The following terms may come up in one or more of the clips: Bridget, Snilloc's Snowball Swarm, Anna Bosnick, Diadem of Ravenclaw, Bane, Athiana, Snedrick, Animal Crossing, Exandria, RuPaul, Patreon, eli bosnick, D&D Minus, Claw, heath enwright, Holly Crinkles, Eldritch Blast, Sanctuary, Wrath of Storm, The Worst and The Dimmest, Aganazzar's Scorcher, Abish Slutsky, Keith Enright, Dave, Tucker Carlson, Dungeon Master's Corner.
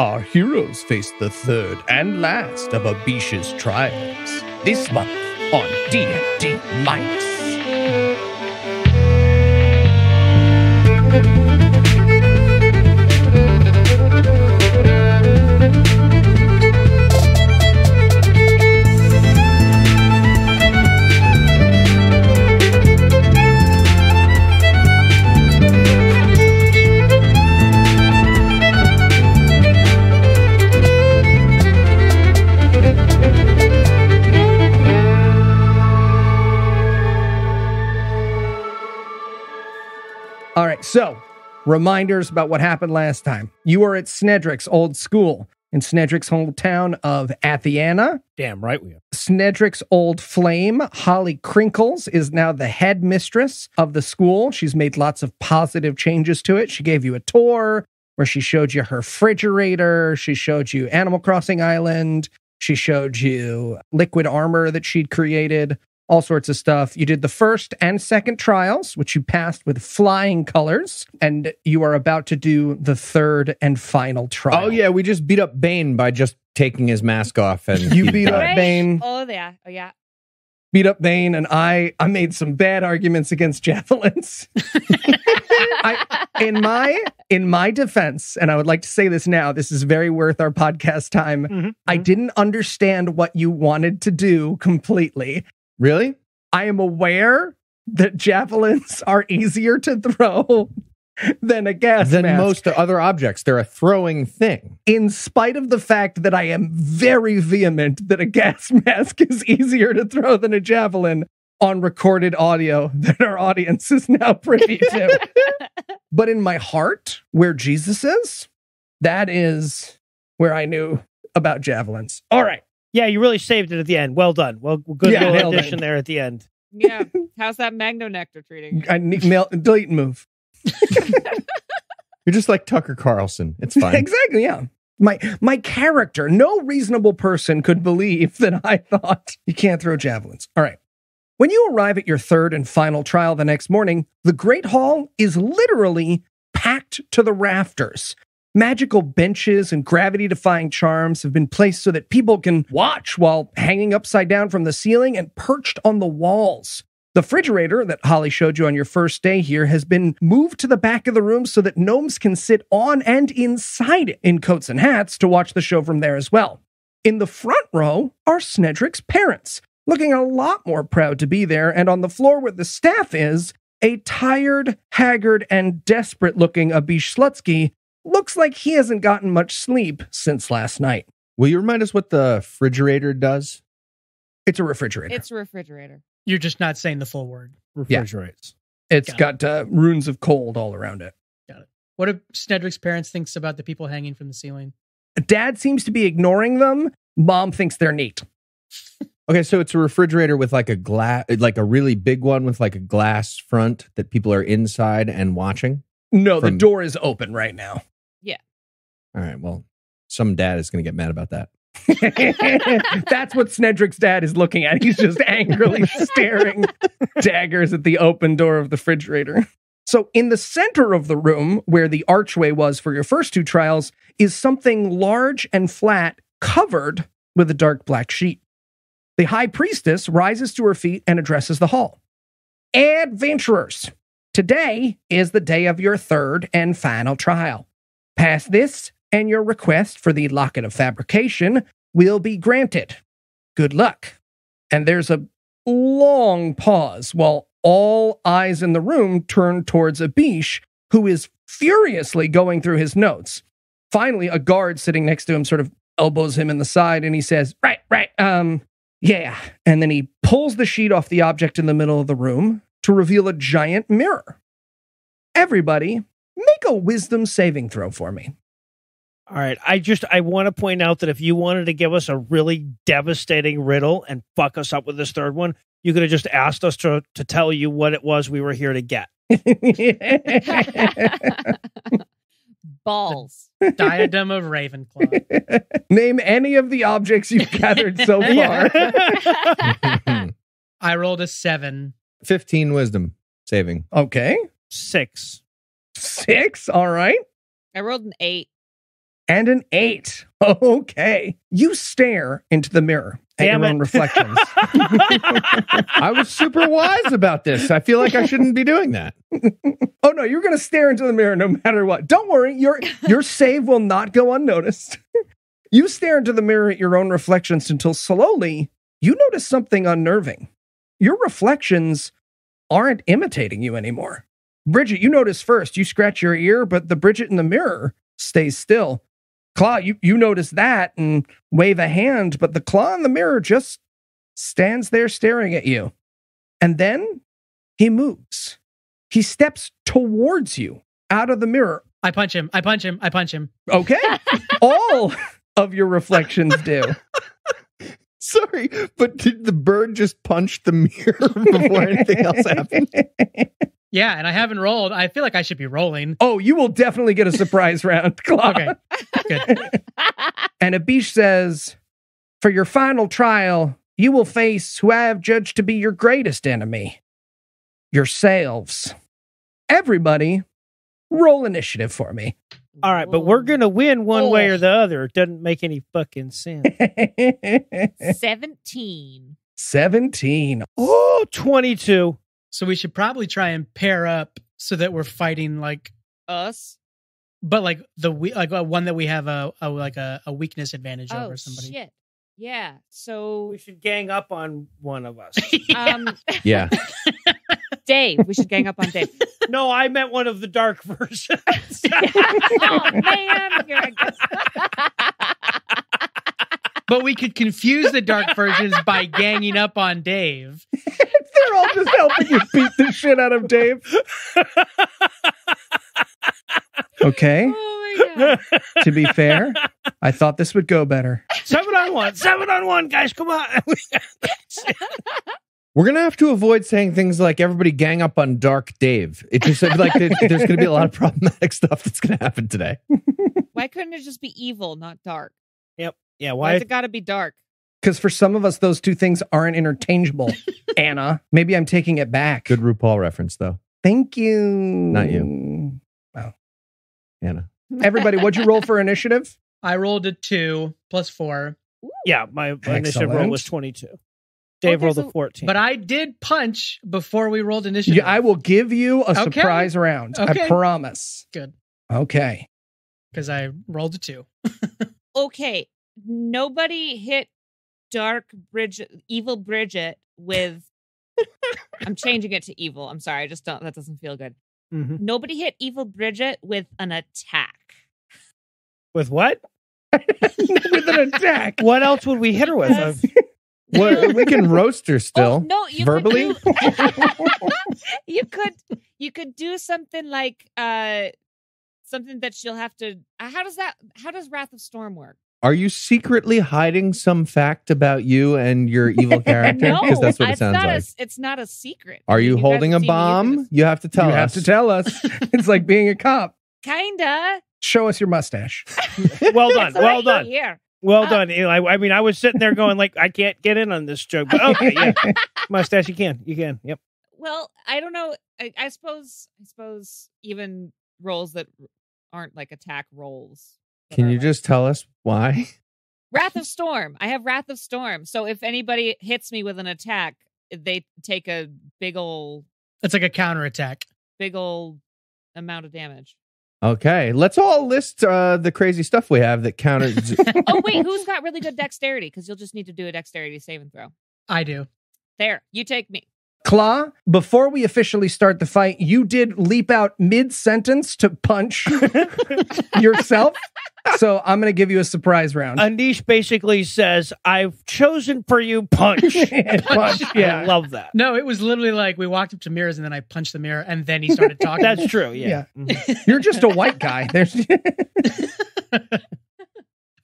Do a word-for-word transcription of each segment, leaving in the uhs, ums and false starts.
our heroes face the third and last of Abish's trials this month on D and D Minus. All right, so reminders about what happened last time. You are at Snedrick's old school in Snedrick's hometown of Athiana. Damn right we are. Snedrick's old flame, Holly Crinkles, is now the headmistress of the school. She's made lots of positive changes to it. She gave you a tour where she showed you her refrigerator. She showed you Animal Crossing Island. She showed you liquid armor that she'd created. All sorts of stuff. You did the first and second trials, which you passed with flying colors, and you are about to do the third and final trial. Oh, yeah, we just beat up Bane by just taking his mask off. And you beat up Bane. Oh, yeah. Oh, yeah. Beat up Bane, and I, I made some bad arguments against javelins. I, in my in my defense, and I would like to say this now, this is very worth our podcast time, mm-hmm. I didn't understand what you wanted to do completely. Really? I am aware that javelins are easier to throw than a gas Than mask. most other objects. They're a throwing thing. In spite of the fact that I am very vehement that a gas mask is easier to throw than a javelin on recorded audio that our audience is now privy to. But in my heart, where Jesus is, that is where I knew about javelins. All right. Yeah, you really saved it at the end. Well done. Well, good yeah, little addition there at the end. Yeah. How's that magno nectar treating? I need mail, delete and move. You're just like Tucker Carlson. It's fine. Exactly. Yeah. My my character. No reasonable person could believe that I thought you can't throw javelins. All right. When you arrive at your third and final trial the next morning, the Great Hall is literally packed to the rafters. Magical benches and gravity-defying charms have been placed so that people can watch while hanging upside down from the ceiling and perched on the walls. The refrigerator that Holly showed you on your first day here has been moved to the back of the room so that gnomes can sit on and inside it in coats and hats to watch the show from there as well. In the front row are Snedrick's parents, looking a lot more proud to be there, and on the floor where the staff is, a tired, haggard, and desperate-looking Abish Slutsky looks like he hasn't gotten much sleep since last night. Will you remind us what the refrigerator does? It's a refrigerator. It's a refrigerator. You're just not saying the full word. Refrigerates. Yeah. It's got, got it. uh, runes of cold all around it. Got it. What do Snedrick's parents think about the people hanging from the ceiling? Dad seems to be ignoring them. Mom thinks they're neat. Okay, so it's a refrigerator with like a glass, like a really big one with like a glass front that people are inside and watching? No, from... the door is open right now. Yeah. All right. Well, some dad is going to get mad about that. That's what Snedrick's dad is looking at. He's just angrily staring daggers at the open door of the refrigerator. So in the center of the room, where the archway was for your first two trials, is something large and flat covered with a dark black sheet. The high priestess rises to her feet and addresses the hall. Adventurers, today is the day of your third and final trial. Past this, and your request for the Locket of Fabrication will be granted. Good luck. And there's a long pause while all eyes in the room turn towards Abish, who is furiously going through his notes. Finally, a guard sitting next to him sort of elbows him in the side, and he says, right, right, um, yeah. And then he pulls the sheet off the object in the middle of the room to reveal a giant mirror. Everybody, make a wisdom saving throw for me. All right, I just, I want to point out that if you wanted to give us a really devastating riddle and fuck us up with this third one, you could have just asked us to, to tell you what it was we were here to get. Balls. The Diadem of Ravenclaw. Name any of the objects you've gathered so far. I rolled a seven. fifteen wisdom saving. Okay. Six. Six? All right. I rolled an eight. and an eight. Okay. You stare into the mirror at Damn your it. own reflections. I was super wise about this. I feel like I shouldn't be doing that. Oh, no, you're going to stare into the mirror no matter what. Don't worry. Your, your save will not go unnoticed. You stare into the mirror at your own reflections until slowly you notice something unnerving. Your reflections aren't imitating you anymore. Bridget, you notice first. You scratch your ear, but the Bridget in the mirror stays still. Claw, you, you notice that and wave a hand, but the Claw in the mirror just stands there staring at you. And then he moves. He steps towards you out of the mirror. I punch him. I punch him. I punch him. Okay. All of your reflections do. Sorry, but did the bird just punch the mirror before anything else happened? Yeah, and I haven't rolled. I feel like I should be rolling. Oh, you will definitely get a surprise round, Claw. Okay, good. And Abish says, for your final trial, you will face who I have judged to be your greatest enemy, yourselves. Everybody, roll initiative for me. All right, but we're going to win one oh. way or the other. It doesn't make any fucking sense. seventeen. seventeen. Oh, twenty-two. So we should probably try and pair up so that we're fighting like us, but like the like one that we have a, a like a, a weakness advantage oh, over somebody. Shit. Yeah. So we should gang up on one of us. yeah. Um, yeah. Dave. We should gang up on Dave. No, I meant one of the dark versions. Oh man, here I go. But we could confuse the dark versions by ganging up on Dave. They're all just helping you beat the shit out of Dave. Okay. Oh my God. To be fair, I thought this would go better. Seven on one. Seven on one, guys. Come on. We're going to have to avoid saying things like everybody gang up on Dark Dave. It just like there's going to be a lot of problematic stuff that's going to happen today. Why couldn't it just be evil, not dark? Yep. Yeah, why? Why's it got to be dark? Because for some of us, those two things aren't interchangeable. Anna, maybe I'm taking it back. Good RuPaul reference, though. Thank you. Not you. Wow. Oh. Anna. Everybody, what'd you roll for initiative? I rolled a two plus four. Ooh. Yeah, my, my initiative roll was twenty-two. Dave oh, rolled a fourteen. But I did punch before we rolled initiative. Yeah, I will give you a okay. surprise round. Okay. I promise. Good. Okay. Because I rolled a two. Okay. Nobody hit dark Bridget, evil Bridget with, I'm changing it to evil. I'm sorry. I just don't, that doesn't feel good. Mm-hmm. Nobody hit evil Bridget with an attack. With what? With an attack. What else would we hit her with? Yes. Well, we can roast her still. Oh, no, you verbally. Could do, you could, you could do something like, uh, something that she'll have to, how does that, how does Wrath of Storm work? Are you secretly hiding some fact about you and your evil character? Because no, that's what it sounds not like. A, it's not a secret. Are you, you holding a bomb? You have to tell you us. You have to tell us. It's like being a cop. Kinda. Show us your mustache. Well done. Well right done. Here. Well uh, done. I, I mean, I was sitting there going like, I can't get in on this joke. But okay, yeah. Mustache, you can. You can. Yep. Well, I don't know. I, I suppose. I suppose even roles that aren't like attack roles. Can you just tell us why? Wrath of Storm. I have Wrath of Storm. So if anybody hits me with an attack, they take a big ol'... It's like a counterattack. Big ol' amount of damage. Okay. Let's all list uh, the crazy stuff we have that counters... Oh, wait. Who's got really good dexterity? Because you'll just need to do a dexterity save and throw. I do. There. You take me. Claw, before we officially start the fight, you did leap out mid-sentence to punch yourself. So I'm going to give you a surprise round. Andish basically says, I've chosen for you punch. punch. punch. Yeah, I love that. No, it was literally like we walked up to mirrors and then I punched the mirror and then he started talking. That's true. Yeah. yeah. Mm-hmm. You're just a white guy. There's.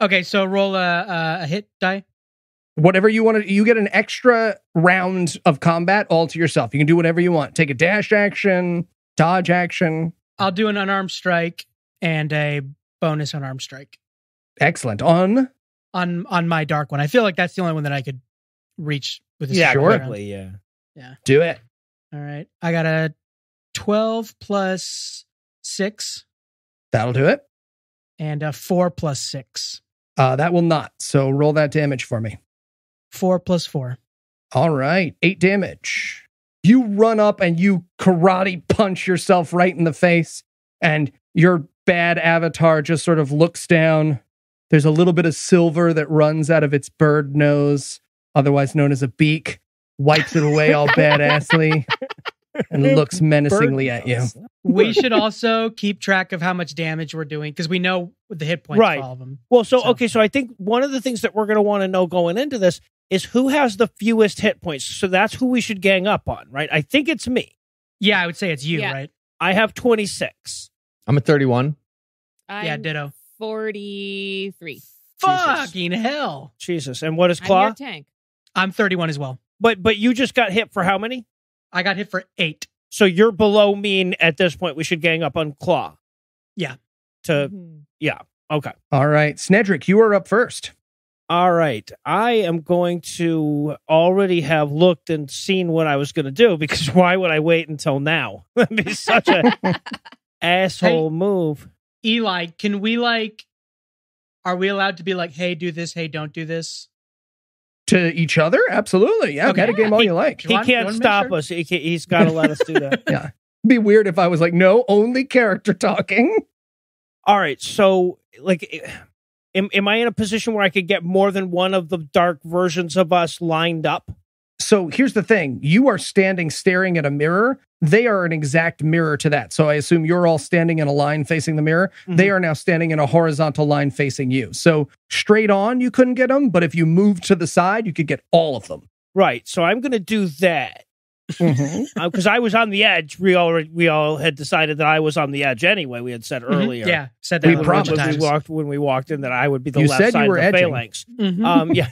Okay, so roll a, a hit die. Whatever you want to, you get an extra round of combat all to yourself. You can do whatever you want. Take a dash action, dodge action. I'll do an unarmed strike and a bonus unarmed strike. Excellent. On? On on my dark one. I feel like that's the only one that I could reach with this. Yeah, surely, yeah. Yeah. Do it. All right. I got a twelve plus six. That'll do it. and a four plus six. Uh, that will not. So roll that damage for me. Four plus four. All right. Eight damage. You run up and you karate punch yourself right in the face, and your bad avatar just sort of looks down. There's a little bit of silver that runs out of its bird nose, otherwise known as a beak, wipes it away all badassly, and looks menacingly at you. We should also keep track of how much damage we're doing, because we know the hit points right. for all of them. Well, so, so, okay, so I think one of the things that we're going to want to know going into this is who has the fewest hit points. So that's who we should gang up on, right? I think it's me. Yeah, I would say it's you, yeah. right? I have twenty-six. I'm at thirty-one. I'm yeah, ditto. forty-three. Fucking Jesus. Hell. Jesus. And what is Claw? I'm, tank. I'm thirty-one as well. But but you just got hit for how many? I got hit for eight. So you're below mean at this point. We should gang up on Claw. Yeah. To mm-hmm. Yeah. Okay. All right. Snedrick, you are up first. All right. I am going to already have looked and seen what I was going to do, because why would I wait until now? That'd be such a asshole hey, move. Eli, can we like, are we allowed to be like, hey, do this, hey, don't do this? To each other? Absolutely. Yeah. Okay. Metagame all he, you like. He can't, can't stop sure? us. He can't, he's got to let us do that. Yeah. Be weird if I was like, no, only character talking. All right. So like... Am, am I in a position where I could get more than one of the dark versions of us lined up? So here's the thing. You are standing staring at a mirror. They are an exact mirror to that. So I assume you're all standing in a line facing the mirror. Mm-hmm. They are now standing in a horizontal line facing you. So straight on, you couldn't get them. But if you moved to the side, you could get all of them. Right. So I'm going to do that. Because mm-hmm. uh, I was on the edge. We all we all had decided that I was on the edge anyway. We had said earlier, mm-hmm. yeah, said that we promised we walked when we walked in that I would be the you left said side you were of the edging. Phalanx. Mm-hmm. Um, yeah.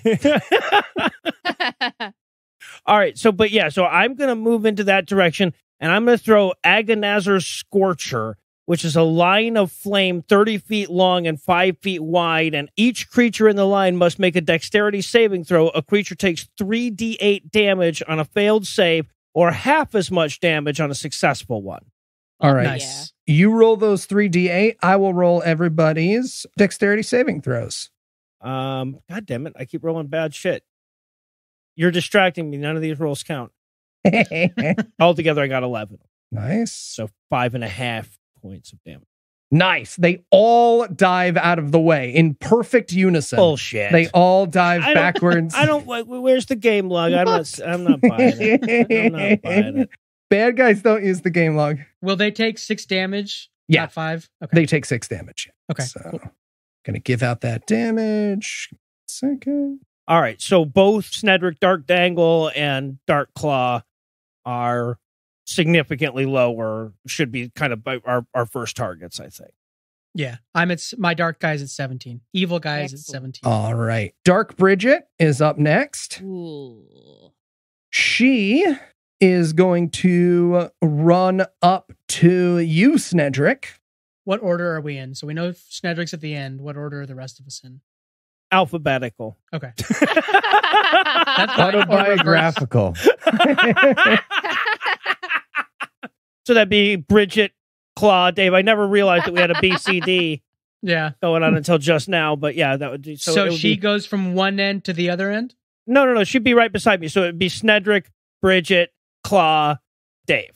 All right. So, but yeah. So I'm going to move into that direction, and I'm going to throw Aganazzar's Scorcher, which is a line of flame thirty feet long and five feet wide, and each creature in the line must make a dexterity saving throw. A creature takes three d eight damage on a failed save, or half as much damage on a successful one. All right. Nice. Yeah. You roll those three d eight. I will roll everybody's dexterity saving throws. Um, God damn it. I keep rolling bad shit. You're distracting me. None of these rolls count. Altogether, I got eleven. Nice. So five and a half points of damage. Nice. They all dive out of the way in perfect unison. Bullshit. They all dive I backwards. I don't. Where's the game log? I'm not, I'm not buying it. I'm not buying it. Bad guys don't use the game log. Will they take six damage? Yeah. Not five? Okay. They take six damage. Okay. So cool. Going to give out that damage. Second. All right. So both Snedrick Dark Dangle and Dark Claw are significantly lower, should be kind of our, our first targets, I think. Yeah, I'm at my dark guys at seventeen. Evil guys at seventeen. All right. Dark Bridget is up next. Ooh. She is going to run up to you, Snedrick. What order are we in? So we know Snedrick's at the end. What order are the rest of us in? Alphabetical. Okay. That's autobiographical. So that'd be Bridget, Claw, Dave. I never realized that we had a B C D yeah. going on until just now, but yeah, that would be... So, so would she be, goes from one end to the other end? No, no, no. She'd be right beside me. So it'd be Snedrick, Bridget, Claw, Dave.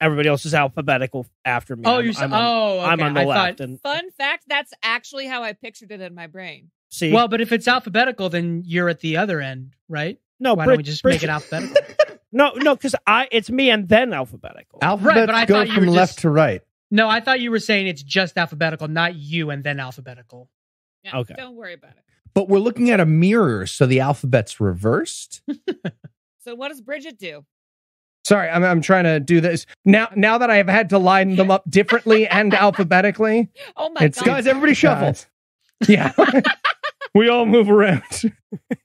Everybody else is alphabetical after me. Oh, I'm, you're so, I'm on, oh, okay. I'm on the I left. Thought, and, fun fact, that's actually how I pictured it in my brain. See? Well, but if it's alphabetical, then you're at the other end, right? No, Why Brid- don't we just Bridget. Make it alphabetical? No, no, because I it's me and then alphabetical. Alphabet right, but I go from just, left to right. No, I thought you were saying it's just alphabetical, not you and then alphabetical. Yeah, okay. Don't worry about it. But we're looking at a mirror, so the alphabet's reversed. So what does Bridget do? Sorry, I'm I'm trying to do this. Now now that I have had to line them up differently and alphabetically. Oh my it's, God. Guys, everybody shuffle. Yeah. We all move around.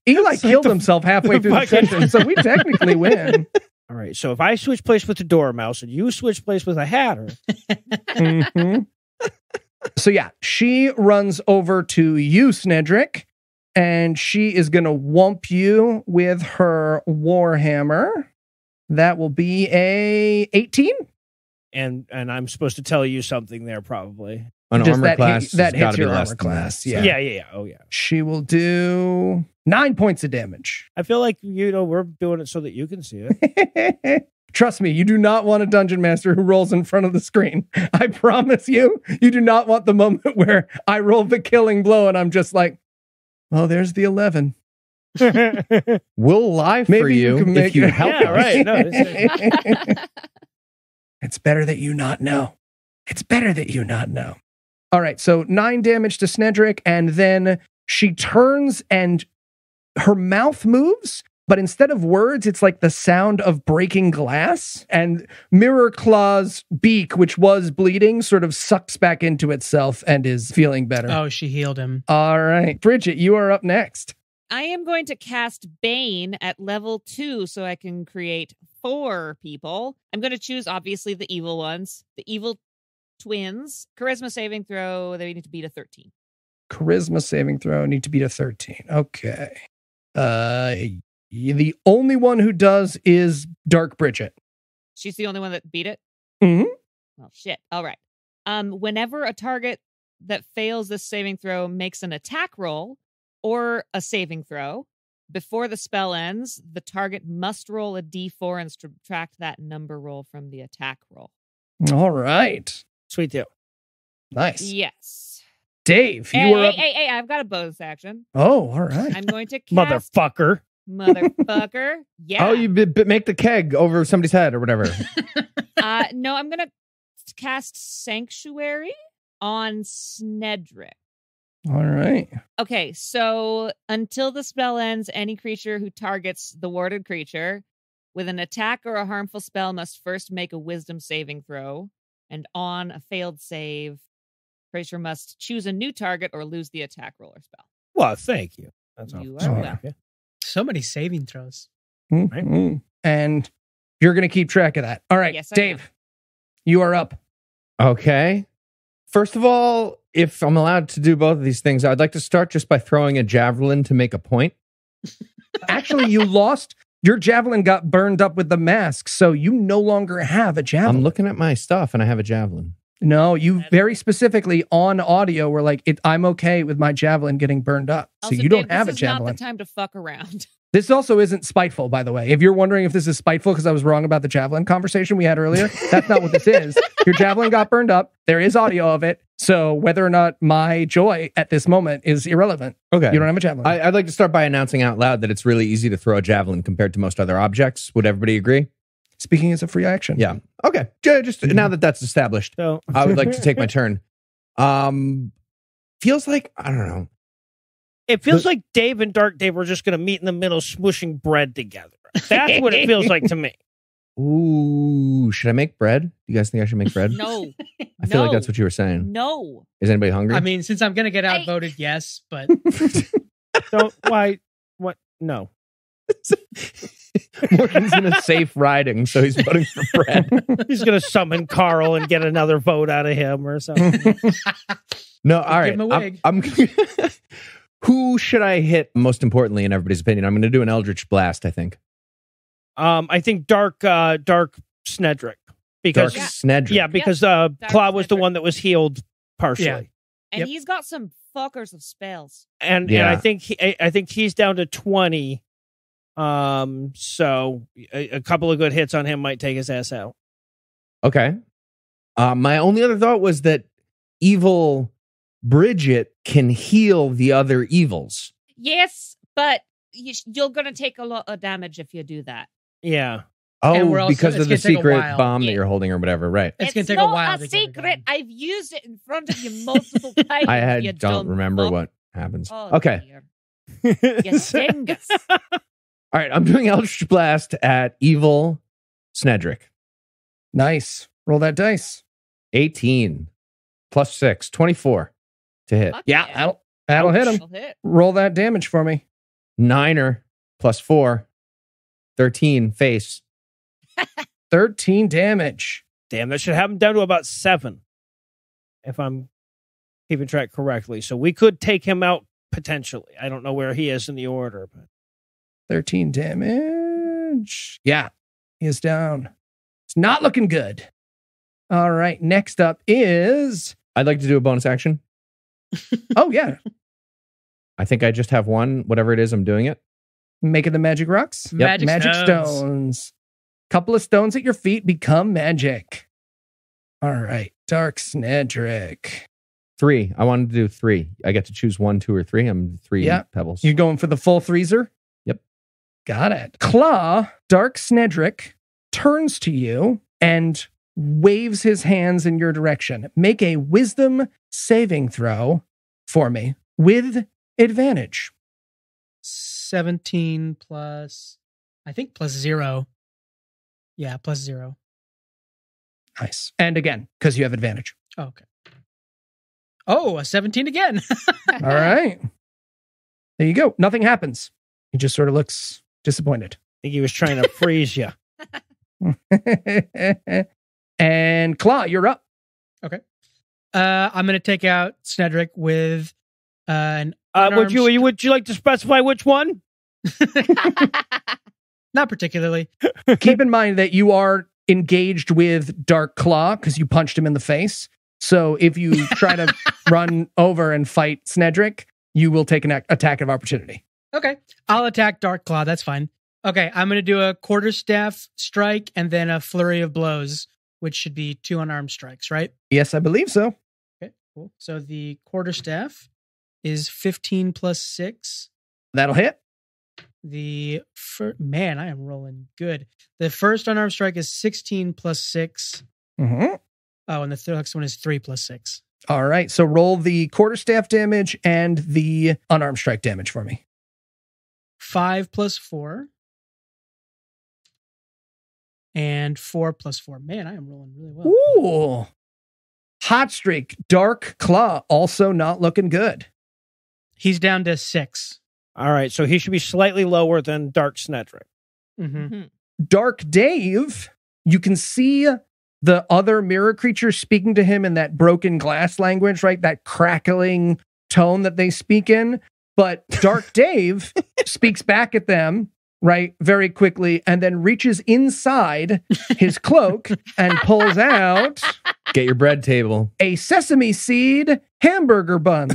Eli killed like the, himself halfway the through the session, so we technically win. All right, so if I switch place with the Dormouse and you switch place with a Hatter. Mm-hmm. So yeah, she runs over to you, Snedrick, and she is going to whomp you with her Warhammer. That will be a eighteen. And and I'm supposed to tell you something there, probably. On Does armor that class, hit, that hits your armor class. That, so. yeah. yeah, yeah, yeah. Oh, yeah. She will do nine points of damage. I feel like, you know, we're doing it so that you can see it. Trust me, you do not want a dungeon master who rolls in front of the screen. I promise you, you do not want the moment where I roll the killing blow and I'm just like, well, there's the eleven. We'll lie for Maybe you, you if you it. help yeah, us. Right. No, it's, it's better that you not know. It's better that you not know. All right, so nine damage to Snedrick, and then she turns and her mouth moves, but instead of words, it's like the sound of breaking glass, and Mirror Claw's beak, which was bleeding, sort of sucks back into itself and is feeling better. Oh, she healed him. All right. Bridget, you are up next. I am going to cast Bane at level two so I can create four people. I'm going to choose, obviously, the evil ones. The evil twins. Charisma saving throw, they need to beat a thirteen. Charisma saving throw, need to beat a thirteen. Okay. Uh... The only one who does is Dark Bridget. She's the only one that beat it? Mm-hmm. Well, shit. All right. Um, whenever a target that fails this saving throw makes an attack roll or a saving throw, before the spell ends, the target must roll a d four and subtract that number roll from the attack roll. All right. Sweet deal. Nice. Yes. Dave, you hey, were hey, up... hey, hey, I've got a bonus action. Oh, all right. I'm going to cast... Motherfucker. Motherfucker. Yeah. Oh, you b- b- make the keg over somebody's head or whatever. uh, no, I'm going to cast Sanctuary on Snedrick. All right. Okay, so until the spell ends, any creature who targets the warded creature with an attack or a harmful spell must first make a wisdom saving throw. And on a failed save, creature must choose a new target or lose the attack roll or spell. Well, thank you. That's you awesome. are welcome. Yeah. So many saving throws. Mm-hmm. Right? And you're going to keep track of that. All right, yes, Dave, am. you are up. Okay. First of all, if I'm allowed to do both of these things, I'd like to start just by throwing a javelin to make a point. Actually, you lost. Your javelin got burned up with the mask, so you no longer have a javelin. I'm looking at my stuff, and I have a javelin. No, you very specifically on audio were like, it, I'm okay with my javelin getting burned up. So also, you don't Dave, have a javelin. This is not the time to fuck around. This also isn't spiteful, by the way. If you're wondering if this is spiteful because I was wrong about the javelin conversation we had earlier, that's not what this is. Your javelin got burned up. There is audio of it. So whether or not my joy at this moment is irrelevant. Okay. You don't have a javelin. I, I'd like to start by announcing out loud that it's really easy to throw a javelin compared to most other objects. Would everybody agree? Speaking as a free action. Yeah. Okay. Just mm-hmm. now that that's established, so. I would like to take my turn. Um, feels like, I don't know. It feels the, like Dave and Dark Dave were just going to meet in the middle, smooshing bread together. That's what it feels like to me. Ooh, should I make bread? You guys think I should make bread? No. I feel no. like that's what you were saying. No. Is anybody hungry? I mean, since I'm going to get outvoted, I... yes, but. So, why? What? No. Morgan's in a safe riding, so he's voting for bread. He's going to summon Carl and get another vote out of him or something. No, all right. Give him a wig. I'm, I'm Who should I hit most importantly in everybody's opinion? I'm going to do an Eldritch Blast, I think. Um, I think Dark uh, Dark Snedrick. Because, Dark yeah. Snedrick. Yeah, because uh, Claw was Snedrick. the one that was healed partially. Yeah. And yep. he's got some fuckers of spells. And, yeah. and I think he, I, I think he's down to twenty. Um, so a, a couple of good hits on him might take his ass out. Okay. Uh, my only other thought was that evil Bridget can heal the other evils. Yes, but you, you're going to take a lot of damage if you do that. Yeah. Oh, also, because of the secret bomb yeah. that you're holding or whatever, right? It's, it's going to take a while. It's not a secret. I've used it in front of you multiple times. I had, you don't, don't remember know. what happens. Oh, okay. You dingus. All right, I'm doing Eldritch Blast at evil Snedrick. Nice. Roll that dice. eighteen plus six, twenty-four to hit. Fuck yeah, yeah. that'll, that'll hit him. Hit. Roll that damage for me. Niner plus four, thirteen face. thirteen damage. Damn, that should have him down to about seven, if I'm keeping track correctly. So we could take him out potentially. I don't know where he is in the order, but. thirteen damage. Yeah, he is down. It's not looking good. All right, next up is I'd like to do a bonus action. Oh, yeah. I think I just have one. Whatever it is, I'm doing it. Making the magic rocks. Magic, yep, magic stones. stones. Couple of stones at your feet become magic. All right. Dark Snedrick. Three. I wanted to do three. I get to choose one, two, or three. I'm three yep. pebbles. You're going for the full threeser? Yep. Got it. Claw, Dark Snedrick, turns to you and waves his hands in your direction. Make a wisdom saving throw for me with advantage. seventeen plus, I think plus zero. Yeah, plus zero. Nice. And again, because you have advantage. Oh, okay. Oh, a seventeen again. All right. There you go. Nothing happens. He just sort of looks disappointed. I think he was trying to freeze you. And Claw, you're up. Okay. Uh, I'm going to take out Snedrick with uh, an uh, would you st- Would you like to specify which one? Not particularly. Keep in mind that you are engaged with Dark Claw because you punched him in the face. So if you try to run over and fight Snedrick, you will take an a- attack of opportunity. Okay. I'll attack Dark Claw. That's fine. Okay. I'm going to do a quarterstaff strike and then a flurry of blows, which should be two unarmed strikes, right? Yes, I believe so. Okay, cool. So the quarterstaff is fifteen plus six. That'll hit. The fir- Man, I am rolling good. The first unarmed strike is sixteen plus six. Mm-hmm. Oh, and the third next one is three plus six. All right. So roll the quarterstaff damage and the unarmed strike damage for me. Five plus four. And four plus four. Man, I am rolling really well. Ooh. Hot streak. Dark Claw also not looking good. He's down to six. All right. So he should be slightly lower than Dark Snedrick. Mm-hmm. Mm-hmm. Dark Dave, you can see the other mirror creature speaking to him in that broken glass language, right? That crackling tone that they speak in. But Dark Dave speaks back at them, right, very quickly, and then reaches inside his cloak and pulls out... Get your bread table. A sesame seed hamburger bun.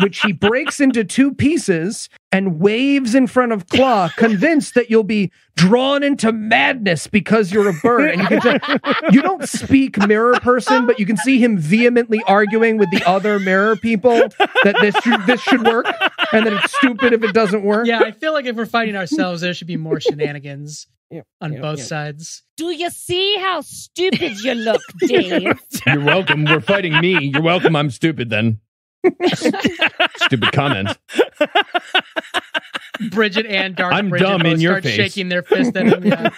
Which he breaks into two pieces and waves in front of Claw, convinced that you'll be drawn into madness because you're a bird. And you can tell, you don't speak mirror person, but you can see him vehemently arguing with the other mirror people that this should, this should work and that it's stupid if it doesn't work. Yeah, I feel like if we're fighting ourselves, there should be more shenanigans. Yeah, on yeah, both yeah. sides. Do you see how stupid you look, Dave? You're welcome. We're fighting me. You're welcome. I'm stupid then. Stupid comment. Bridget and Dark I'm Bridget dumb in your start face. Shaking their fist at him. Yeah.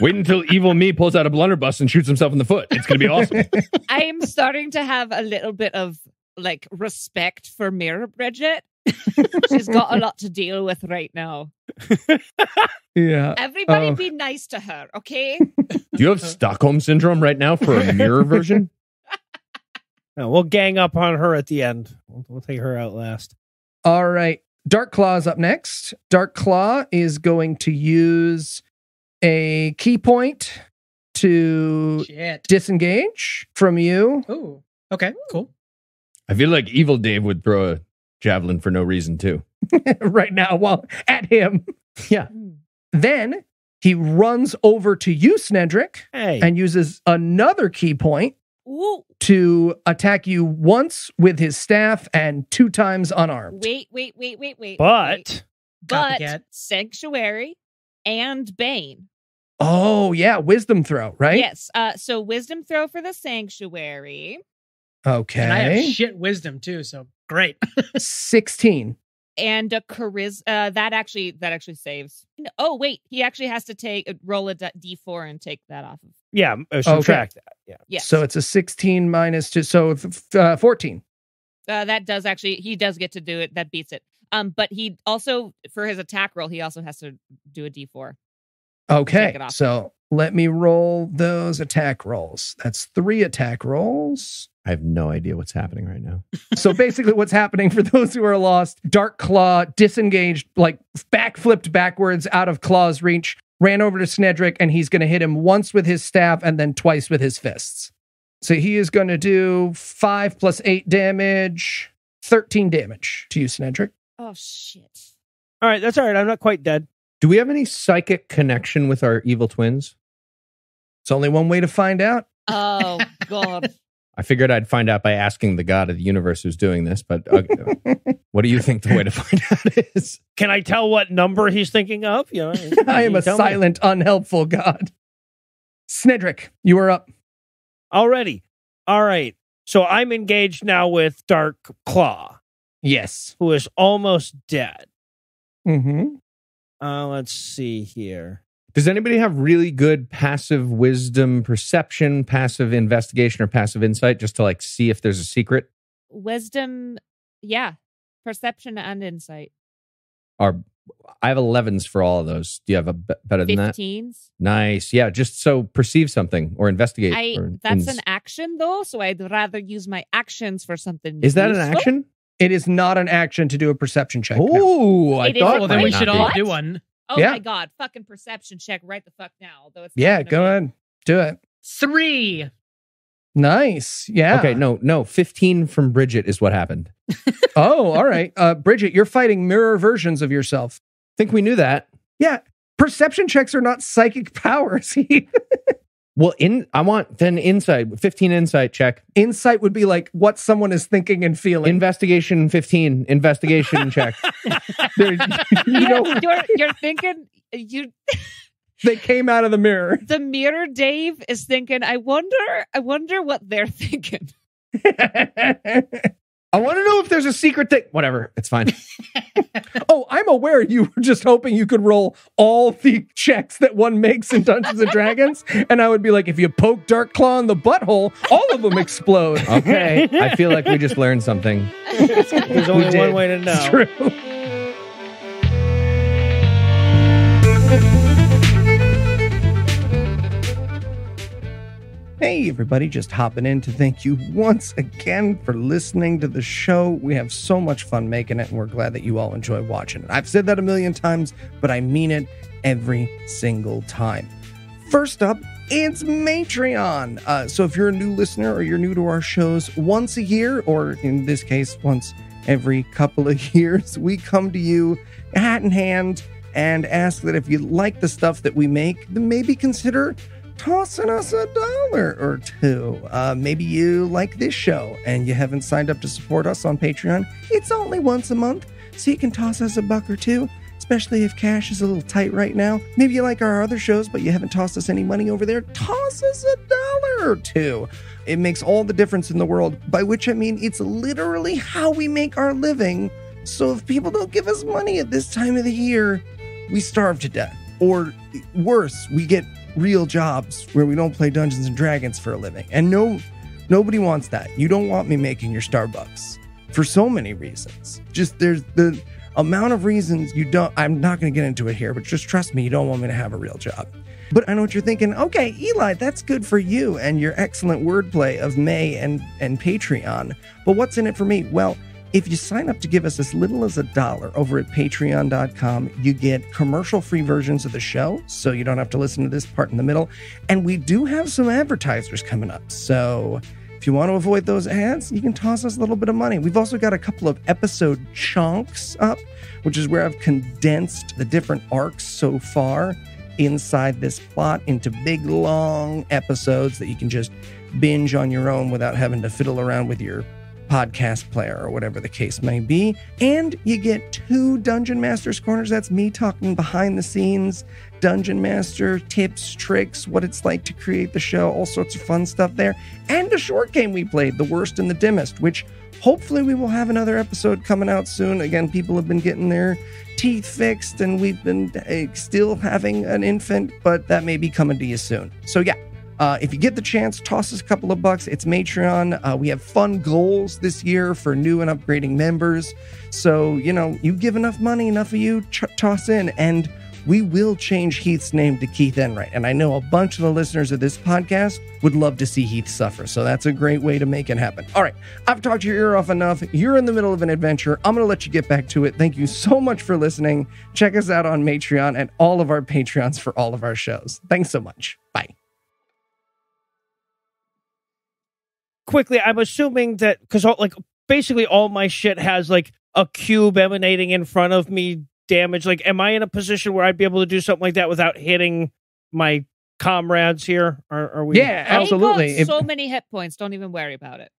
Wait until evil me pulls out a blunderbuss and shoots himself in the foot. It's going to be awesome. I'm starting to have a little bit of like respect for Mirror Bridget. She's got a lot to deal with right now. Yeah. Everybody uh, be nice to her, okay? Do you have Stockholm Syndrome right now for a mirror version? No, we'll gang up on her at the end. We'll, we'll take her out last. All right. Dark Claw's up next. Dark Claw is going to use a key point to Shit. disengage from you. Oh, okay, cool. I feel like Evil Dave would throw a javelin for no reason, too. Right now, while at him. Yeah. Then he runs over to you, Snedrick, hey. and uses another key point Ooh. to attack you once with his staff and two times unarmed. Wait, wait, wait, wait, wait. But, wait. but Copycat. Sanctuary and Bane. Oh, yeah. Wisdom throw, right? Yes. Uh, so wisdom throw for the Sanctuary. Okay. And I have shit wisdom, too, so great. sixteen. And a charisma, uh, that actually that actually saves. No, oh, wait. He actually has to take roll a d four and take that off. Yeah, subtract okay. that. Yeah. Yes. So it's a sixteen minus two. So uh, fourteen. Uh, that does actually, he does get to do it. That beats it. Um, But he also, for his attack roll, he also has to do a d four. Okay, so let me roll those attack rolls. That's three attack rolls. I have no idea what's happening right now. So basically what's happening for those who are lost, Dark Claw disengaged, like backflipped backwards out of Claw's reach, ran over to Snedrick, and he's going to hit him once with his staff and then twice with his fists. So he is going to do five plus eight damage, thirteen damage to you, Snedrick. Oh, shit. All right, that's all right. I'm not quite dead. Do we have any psychic connection with our evil twins? It's only one way to find out. Oh, God. I figured I'd find out by asking the god of the universe who's doing this, but uh, what do you think the way to find out is? Can I tell what number he's thinking of? You know, I am a silent, me? unhelpful god. Snedrick, you are up. Already. All right. So I'm engaged now with Dark Claw. Yes. Who is almost dead. Mm-hmm. Uh, let's see here. Does anybody have really good passive wisdom perception, passive investigation, or passive insight just to like see if there's a secret? Wisdom, yeah. Perception and insight. Are, I have elevens for all of those. Do you have a b- better than that? fifteens. Nice. Yeah, just so perceive something or investigate. I, or that's ins- an action, though, so I'd rather use my actions for something. Is that useful? An action? It is not an action to do a perception check. Oh, no. I it thought well, then we should all do one. Oh yeah. My God, fucking perception check right the fuck now. Although it's yeah, go be. ahead. Do it. Three. Nice. Yeah. Okay, no, no. fifteen from Bridget is what happened. Oh, all right. Uh, Bridget, you're fighting mirror versions of yourself. I think we knew that. Yeah. Perception checks are not psychic powers. Well, in I want then insight, fifteen insight check. Insight would be like what someone is thinking and feeling. Investigation fifteen, investigation check. There, you you know, know. You're, you're thinking, you. They came out of the mirror. The mirror, Dave, is thinking, I wonder, I wonder what they're thinking. I want to know if there's a secret thing. Whatever, it's fine. Oh, I'm aware you were just hoping you could roll all the checks that one makes in Dungeons and Dragons. And I would be like, if you poke Dark Claw in the butthole, all of them explode. Okay, I feel like we just learned something. There's only we one did. way to know. It's true. Hey everybody, just hopping in to thank you once again for listening to the show. We have so much fun making it, and we're glad that you all enjoy watching it. I've said that a million times, but I mean it every single time. First up, it's Matreon. Uh, so if you're a new listener or you're new to our shows, once a year, or in this case, once every couple of years, we come to you hat in hand and ask that if you like the stuff that we make, then maybe consider tossing us a dollar or two. Uh, maybe you like this show and you haven't signed up to support us on Patreon. It's only once a month, so you can toss us a buck or two, especially if cash is a little tight right now. Maybe you like our other shows, but you haven't tossed us any money over there. Toss us a dollar or two. It makes all the difference in the world, by which I mean it's literally how we make our living. So if people don't give us money at this time of the year, we starve to death. Or worse, we get real jobs where we don't play Dungeons and Dragons for a living. And no, nobody wants that. You don't want me making your Starbucks for so many reasons. Just there's the amount of reasons you don't, I'm not going to get into it here, but just trust me, you don't want me to have a real job. But I know what you're thinking. Okay, Eli, that's good for you and your excellent wordplay of May and, and Patreon. But what's in it for me? Well, if you sign up to give us as little as a dollar over at patreon dot com, you get commercial-free versions of the show, so you don't have to listen to this part in the middle. And we do have some advertisers coming up, so if you want to avoid those ads, you can toss us a little bit of money. We've also got a couple of episode chunks up, which is where I've condensed the different arcs so far inside this plot into big, long episodes that you can just binge on your own without having to fiddle around with your podcast player or whatever the case may be. And you get two Dungeon Master's Corners. That's me talking behind the scenes, Dungeon Master tips, tricks, what it's like to create the show, all sorts of fun stuff there. And a short game we played, The Worst and the Dimmest, which hopefully we will have another episode coming out soon. Again, people have been getting their teeth fixed and we've been uh, still having an infant, but that may be coming to you soon. So yeah, Uh, if you get the chance, toss us a couple of bucks. It's Matreon. Uh, we have fun goals this year for new and upgrading members. So, you know, you give enough money, enough of you ch- toss in. And we will change Heath's name to Keith Enright. And I know a bunch of the listeners of this podcast would love to see Heath suffer. So that's a great way to make it happen. All right. I've talked your ear off enough. You're in the middle of an adventure. I'm going to let you get back to it. Thank you so much for listening. Check us out on Patreon and all of our Patreons for all of our shows. Thanks so much. Bye. Quickly, I'm assuming that because like basically all my shit has like a cube emanating in front of me damage. Like, am I in a position where I'd be able to do something like that without hitting my comrades here? Are, are we? Yeah, absolutely. Got so if... many hit points. Don't even worry about it.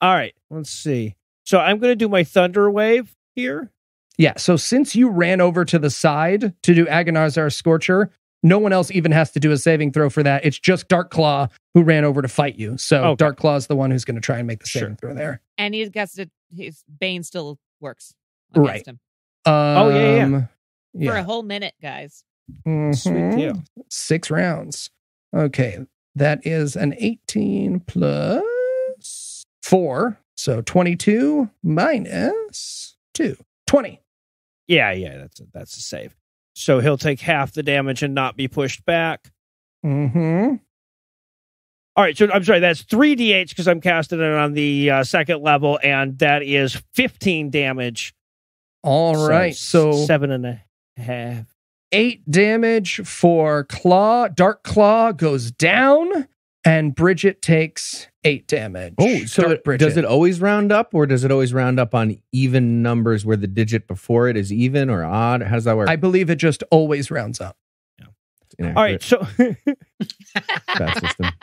All right, let's see. So I'm going to do my thunder wave here. Yeah. So since you ran over to the side to do Aganazzar's Scorcher, no one else even has to do a saving throw for that. It's just Dark Claw who ran over to fight you. So okay. Dark Claw is the one who's going to try and make the saving sure. throw there. And he gets to, his Bane still works against right. him. Um, oh, yeah, yeah, yeah. For a whole minute, guys. Mm-hmm. Sweet deal. Six rounds. Okay. That is an eighteen plus four. So twenty-two minus two. twenty. Yeah, yeah. That's a, that's a save. So he'll take half the damage and not be pushed back. Mm-hmm. All right. So I'm sorry. That's three d eight because I'm casting it on the uh, second level, and that is fifteen damage. All so right. So seven and a half. Eight damage for Claw. Dark Claw goes down, and Bridget takes eight damage. Oh, so it, does it always round up, or does it always round up on even numbers where the digit before it is even or odd? How does that work? I believe it just always rounds up. Yeah. All right, so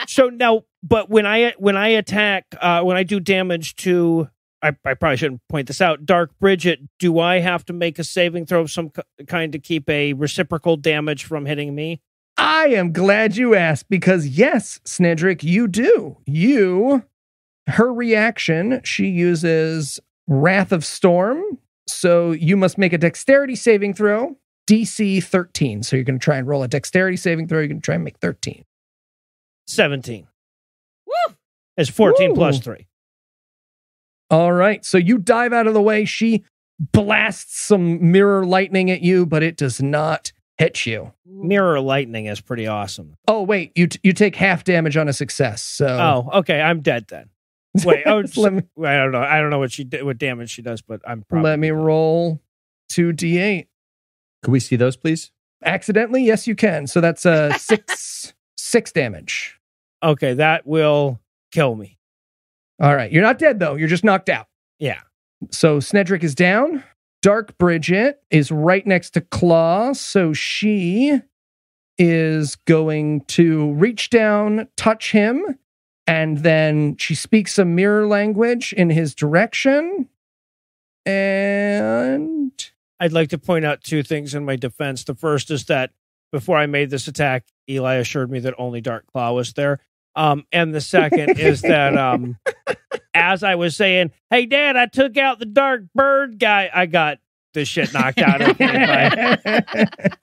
so now, but when I when I attack, uh, when I do damage to, I, I probably shouldn't point this out, Dark Bridget, do I have to make a saving throw of some kind to keep a reciprocal damage from hitting me? I am glad you asked, because yes, Snedrick, you do. You, her reaction, she uses Wrath of Storm, so you must make a dexterity saving throw, D C thirteen. So you're going to try and roll a dexterity saving throw, you're going to try and make thirteen. seventeen. Woo! It's fourteen Woo. Plus three. All right, so you dive out of the way. She blasts some mirror lightning at you, but it does not hit you. Mirror lightning is pretty awesome. Oh, wait, you t- you take half damage on a success. So oh, okay, I'm dead then. Wait, oh, just, me, I don't know. I don't know what she did, what damage she does, but I'm probably let me dead. Roll two d eight. Can we see those, please? Accidentally, yes, you can. So that's uh, six six damage. Okay, that will kill me. All right, you're not dead though. You're just knocked out. Yeah. So Snedrick is down. Dark Bridget is right next to Claw, so she is going to reach down, touch him, and then she speaks a mirror language in his direction. And I'd like to point out two things in my defense. The first is that before I made this attack, Eli assured me that only Dark Claw was there. Um, and the second is that um, as I was saying, hey, Dad, I took out the dark bird guy. I got the shit knocked out of me by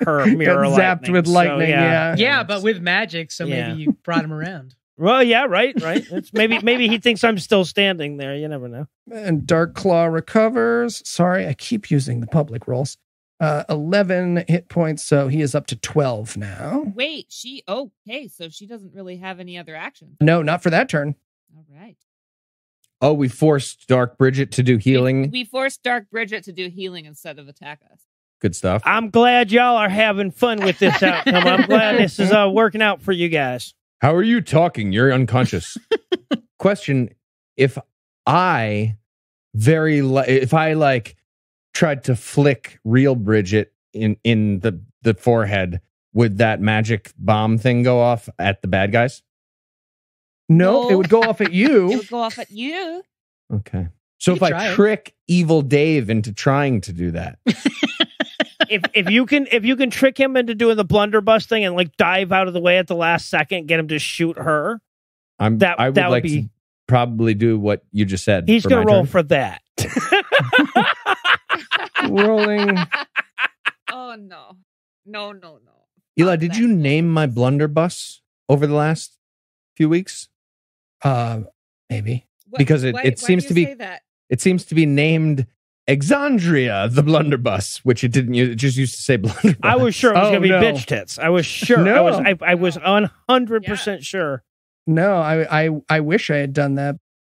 her mirror got zapped lightning. With lightning. So, yeah. yeah, yeah, but with magic. So yeah. Maybe you brought him around. Well, yeah, right, right. It's maybe maybe he thinks I'm still standing there. You never know. And Dark Claw recovers. Sorry, I keep using the public rolls. Uh, eleven hit points, so he is up to twelve now. Wait, she... Okay, so she doesn't really have any other action. No, not for that turn. All right. Oh, we forced Dark Bridget to do healing? We, we forced Dark Bridget to do healing instead of attack us. Good stuff. I'm glad y'all are having fun with this outcome. I'm glad this is uh, working out for you guys. How are you talking? You're unconscious. Question, if I very... Li- if I, like... tried to flick real Bridget in, in the, the forehead, would that magic bomb thing go off at the bad guys? No, no. It would go off at you. It would go off at you. Okay. So you if I trick it. Evil Dave into trying to do that. if if you can if you can trick him into doing the blunderbuss thing and like dive out of the way at the last second, get him to shoot her. I'm that I would that like would be... to probably do what you just said. He's gonna roll turn. For that. Rolling. Oh no. No, no, no. Eli, not did that. You name my blunderbuss over the last few weeks? Uh maybe. What, because it, why, it why seems to be that? It seems to be named Exandria, the blunderbuss, which it didn't use, it just used to say blunderbuss. I was sure it was oh, going to be no. bitch tits. I was sure. No. I was I, I was one hundred percent yeah. sure. No, I, I I wish I had done that.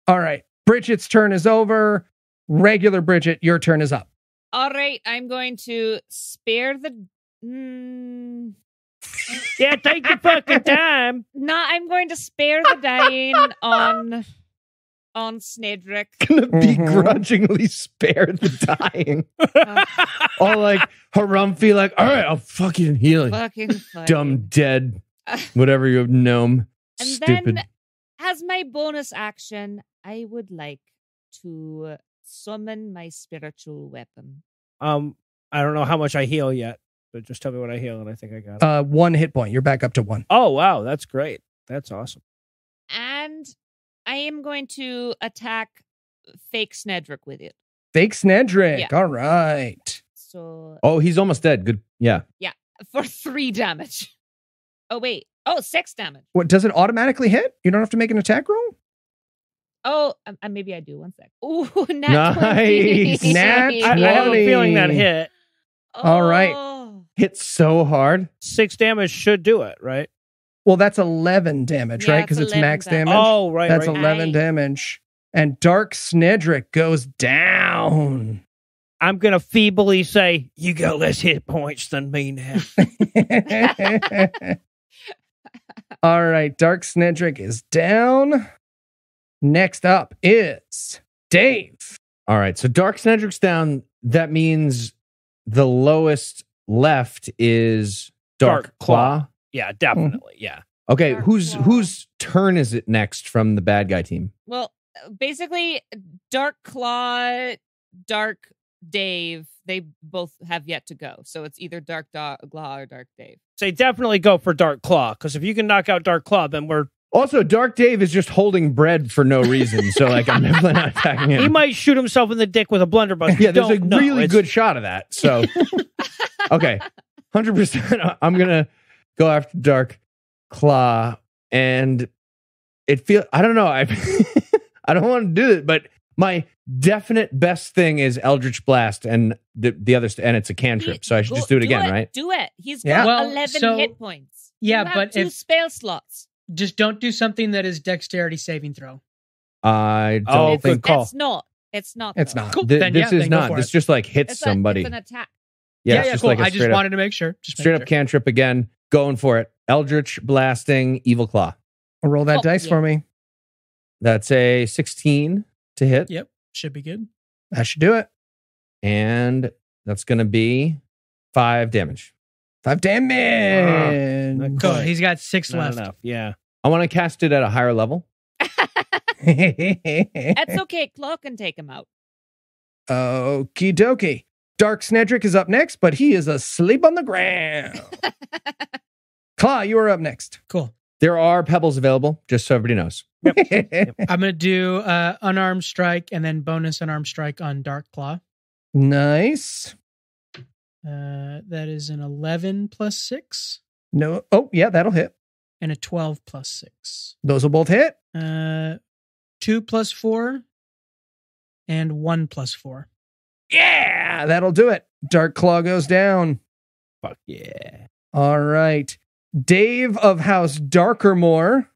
All right. Bridget's turn is over. Regular Bridget, your turn is up. All right. I'm going to spare the... Mm. Yeah, take your fucking time. No, I'm going to spare the dying on... on Snedrick. Gonna begrudgingly spare the dying. All like harumphy, like, all right, I'll fucking heal you. Fucking dumb dead. Whatever you have, gnome. And stupid. Then, as my bonus action, I would like to summon my spiritual weapon. Um, I don't know how much I heal yet, but just tell me what I heal and I think I got it. Uh, one hit point. You're back up to one. Oh, wow. That's great. That's awesome. And... I am going to attack fake Snedrick with it. Fake Snedrick. Yeah. All right. So. Oh, he's almost dead. Good. Yeah. Yeah. For three damage. Oh, wait. Oh, six damage. What? Does it automatically hit? You don't have to make an attack roll? Oh, um, maybe I do. One sec. Ooh, nat nice. twenty. Nat I, I have a feeling that hit. Oh. All right. Hit so hard. Six damage should do it, right? Well, that's eleven damage, yeah, right? Because it's, it's max damage. damage. Oh, right, That's right. eleven I... damage. And Dark Snedrick goes down. I'm going to feebly say, you got less hit points than me now. All right, Dark Snedrick is down. Next up is Dave. All right, so Dark Snedrick's down. That means the lowest left is Dark, Dark Claw. Claw. Yeah, definitely. Yeah. Okay, Dark whose Claw. whose turn is it next from the bad guy team? Well, basically, Dark Claw, Dark Dave, they both have yet to go. So it's either Dark Claw or Dark Dave. Say so definitely go for Dark Claw, because if you can knock out Dark Claw, then we're... Also, Dark Dave is just holding bread for no reason, so like I'm definitely not attacking him. He might shoot himself in the dick with a blunderbuss. Yeah, there's a know. really it's... good shot of that. So, okay, one hundred percent I'm going to... go after Dark Claw, and it feels... I don't know. I I don't want to do it, but my definite best thing is Eldritch Blast, and the, the other, and it's a cantrip, so I should go, just do it do again, it, right? Do it. He's got yeah. well, eleven so, hit points. Yeah, you have but two if, spell slots. Just don't do something that is dexterity saving throw. I don't oh, think call. It's not. It's not. It's not. Cool. Th then, this yeah, is not. This it. just like hits it's somebody. A, it's an attack. Yeah, yeah, yeah just cool. Like I just wanted up, to make sure. Just straight make sure. up cantrip again. Going for it. Eldritch Blasting Evil Claw. I'll roll that oh, dice yeah. for me. That's a sixteen to hit. Yep. Should be good. That should do it. And that's going to be five damage. Five damage. Uh, cool. He's got six Not left. Enough. Yeah. I want to cast it at a higher level. That's okay. Claw can take him out. Okie dokie. Dark Snedrick is up next, but he is asleep on the ground. Claw, you are up next. Cool. There are pebbles available, just so everybody knows. Yep. Yep. I'm going to do uh, unarmed strike and then bonus unarmed strike on Dark Claw. Nice. Uh, that is an eleven plus six. No. Oh, yeah, that'll hit. And a twelve plus six. Those will both hit. Uh, two plus four and one plus four. Yeah, that'll do it. Dark Claw goes down. Fuck yeah. All right. Dave of House Darkermore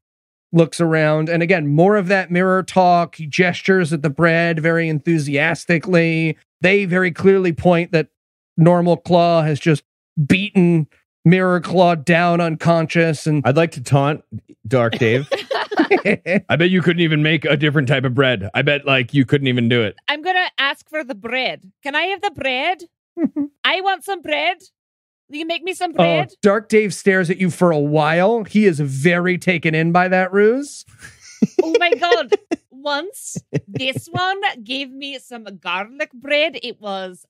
looks around. And again, more of that mirror talk. He gestures at the bread very enthusiastically. They very clearly point that normal Claw has just beaten Mirror Claw down unconscious. And I'd like to taunt Dark Dave. I bet you couldn't even make a different type of bread. I bet, like, you couldn't even do it. I'm going to ask for the bread. Can I have the bread? I want some bread. You can make me some bread. Oh, Dark Dave stares at you for a while. He is very taken in by that ruse. Oh, my God. Once, this one gave me some garlic bread. It was...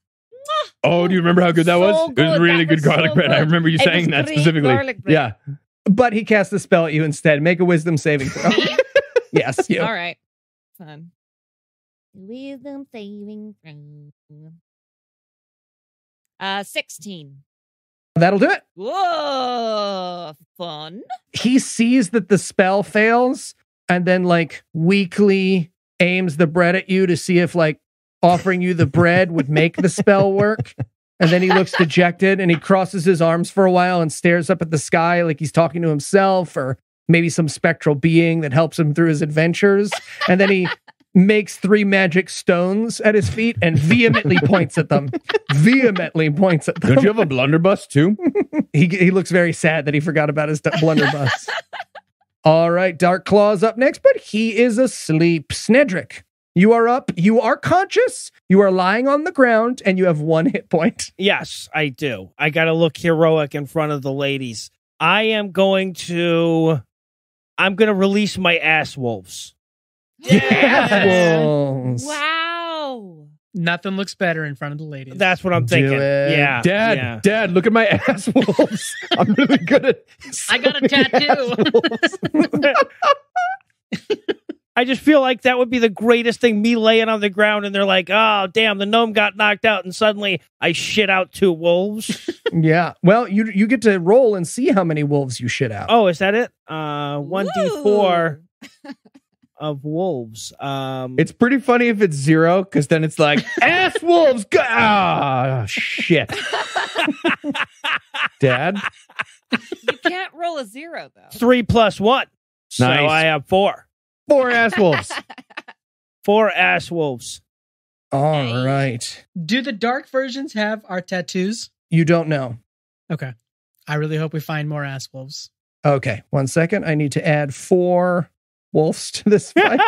Oh, do you remember how good that so was? Good. It was really that good was garlic so bread. Good. I remember you saying that specifically. Yeah. But he cast a spell at you instead. Make a wisdom saving throw. Yes. You. All right. Fun. Wisdom saving throw. Uh, sixteen. That'll do it. Whoa. Fun. He sees that the spell fails and then, like, weakly aims the bread at you to see if, like, offering you the bread would make the spell work. And then he looks dejected and he crosses his arms for a while and stares up at the sky like he's talking to himself or maybe some spectral being that helps him through his adventures. And then he makes three magic stones at his feet and vehemently points at them. Vehemently points at them. Don't you have a blunderbuss too? he he looks very sad that he forgot about his blunderbuss. All right, Dark Claw's up next, but he is asleep. Snedrick, you are up. You are conscious. You are lying on the ground, and you have one hit point. Yes, I do. I got to look heroic in front of the ladies. I am going to... I'm going to release my ass wolves. Yes! Wolves. Wow. Nothing looks better in front of the ladies. That's what I'm thinking. Yeah. Dad, yeah. Dad, look at my ass wolves. I'm really good at... I got a tattoo. I just feel like that would be the greatest thing, me laying on the ground and they're like, oh, damn, the gnome got knocked out and suddenly I shit out two wolves. Yeah. Well, you you get to roll and see how many wolves you shit out. Oh, is that it? Uh, one d four of wolves. Um, it's pretty funny if it's zero because then it's like, ass wolves. Go- oh, shit. Dad? You can't roll a zero, though. Three plus one. Nice. So I have four. Four ass wolves. Four ass wolves. All right. Do the dark versions have our tattoos? You don't know. Okay. I really hope we find more ass wolves. Okay. One second. I need to add four wolves to this fight.